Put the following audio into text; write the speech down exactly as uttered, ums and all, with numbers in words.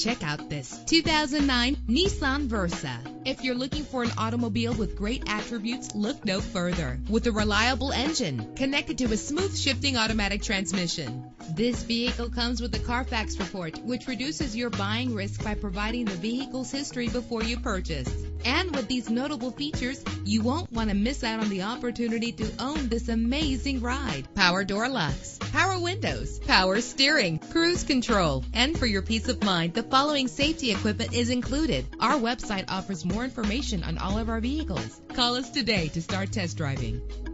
Check out this two thousand nine Nissan Versa. If you're looking for an automobile with great attributes, look no further. With a reliable engine connected to a smooth shifting automatic transmission, this vehicle comes with a Carfax report, which reduces your buying risk by providing the vehicle's history before you purchase. And with these notable features, you won't want to miss out on the opportunity to own this amazing ride. Power door locks, power windows, power steering, cruise control. And for your peace of mind, the following safety equipment is included. Our website offers more information on all of our vehicles. Call us today to start test driving.